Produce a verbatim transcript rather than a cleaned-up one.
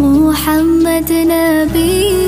محمد نبي.